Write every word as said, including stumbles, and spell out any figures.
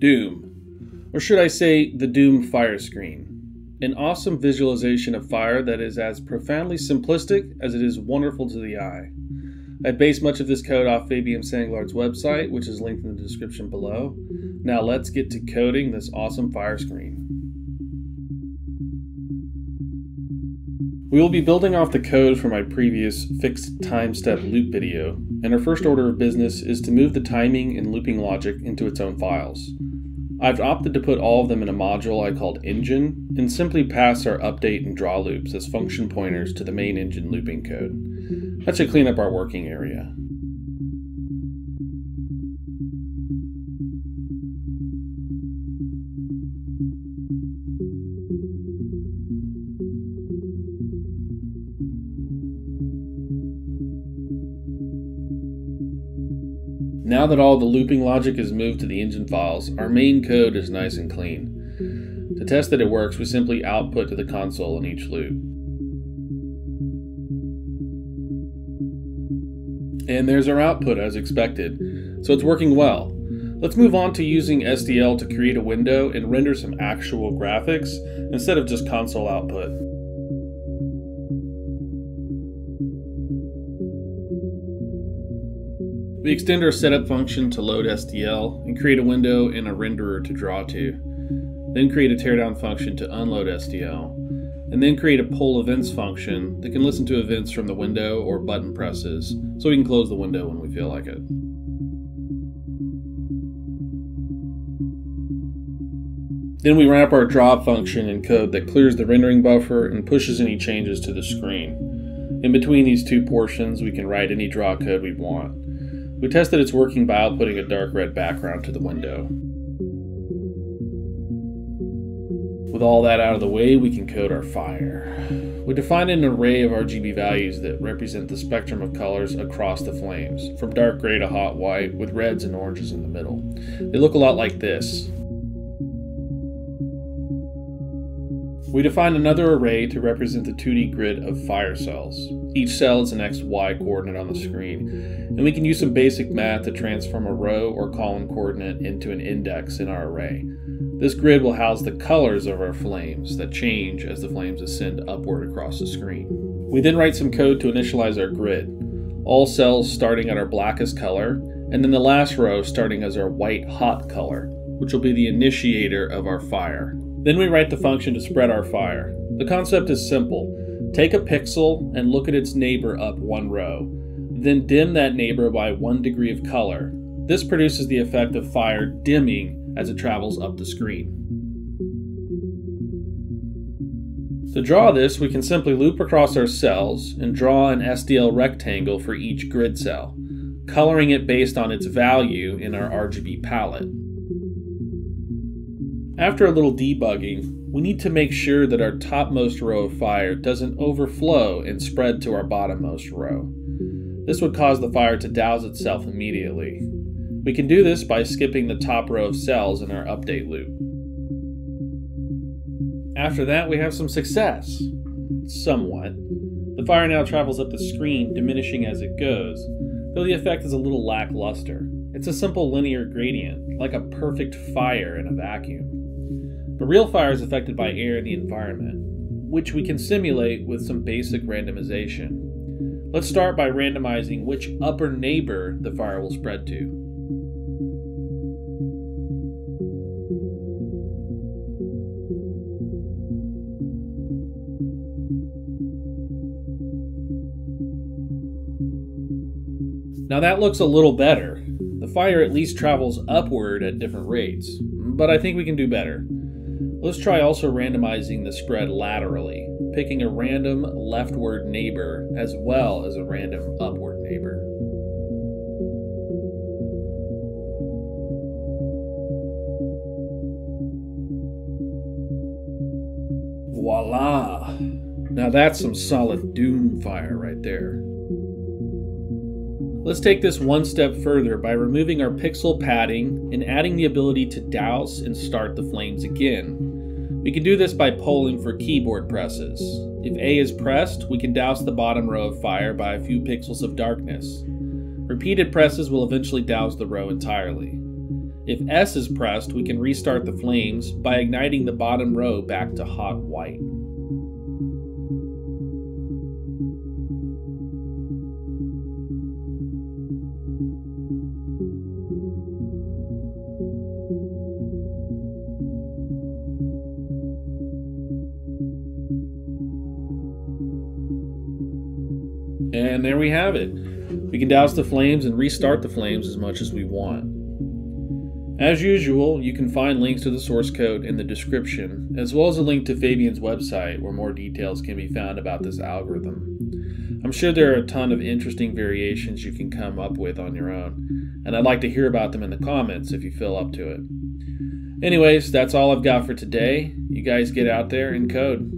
DOOM, or should I say the DOOM fire screen, an awesome visualization of fire that is as profoundly simplistic as it is wonderful to the eye. I based much of this code off Fabian Sanglard's website, which is linked in the description below. Now let's get to coding this awesome fire screen. We will be building off the code for my previous fixed time step loop video, and our first order of business is to move the timing and looping logic into its own files. I've opted to put all of them in a module I called engine, and simply pass our update and draw loops as function pointers to the main engine looping code. That should clean up our working area. Now that all the looping logic is moved to the engine files, our main code is nice and clean. To test that it works, we simply output to the console in each loop. And there's our output as expected, so it's working well. Let's move on to using S D L to create a window and render some actual graphics instead of just console output. We extend our setup function to load S D L and create a window and a renderer to draw to. Then create a teardown function to unload S D L. And then create a pull events function that can listen to events from the window or button presses, so we can close the window when we feel like it. Then we wrap our draw function in code that clears the rendering buffer and pushes any changes to the screen. In between these two portions, we can write any draw code we want. We test that it's working by outputting a dark red background to the window. With all that out of the way, we can code our fire. We define an array of R G B values that represent the spectrum of colors across the flames, from dark gray to hot white, with reds and oranges in the middle. They look a lot like this. We define another array to represent the two D grid of fire cells. Each cell is an X Y coordinate on the screen, and we can use some basic math to transform a row or column coordinate into an index in our array. This grid will house the colors of our flames that change as the flames ascend upward across the screen. We then write some code to initialize our grid, all cells starting at our blackest color, and then the last row starting as our white hot color, which will be the initiator of our fire. Then we write the function to spread our fire. The concept is simple. Take a pixel and look at its neighbor up one row. Then dim that neighbor by one degree of color. This produces the effect of fire dimming as it travels up the screen. To draw this, we can simply loop across our cells and draw an S D L rectangle for each grid cell, coloring it based on its value in our R G B palette. After a little debugging, we need to make sure that our topmost row of fire doesn't overflow and spread to our bottommost row. This would cause the fire to douse itself immediately. We can do this by skipping the top row of cells in our update loop. After that, we have some success. Somewhat. The fire now travels up the screen, diminishing as it goes, though the effect is a little lackluster. It's a simple linear gradient, like a perfect fire in a vacuum. But real fire is affected by air and the environment, which we can simulate with some basic randomization. Let's start by randomizing which upper neighbor the fire will spread to. Now that looks a little better. The fire at least travels upward at different rates, but I think we can do better. Let's try also randomizing the spread laterally, picking a random leftward neighbor as well as a random upward neighbor. Voila! Now that's some solid DOOM fire right there. Let's take this one step further by removing our pixel padding and adding the ability to douse and start the flames again. We can do this by polling for keyboard presses. If A is pressed, we can douse the bottom row of fire by a few pixels of darkness. Repeated presses will eventually douse the row entirely. If S is pressed, we can restart the flames by igniting the bottom row back to hot white. And there we have it. We can douse the flames and restart the flames as much as we want. As usual, you can find links to the source code in the description, as well as a link to Fabian's website where more details can be found about this algorithm. I'm sure there are a ton of interesting variations you can come up with on your own, and I'd like to hear about them in the comments if you feel up to it. Anyways, that's all I've got for today. You guys get out there and code.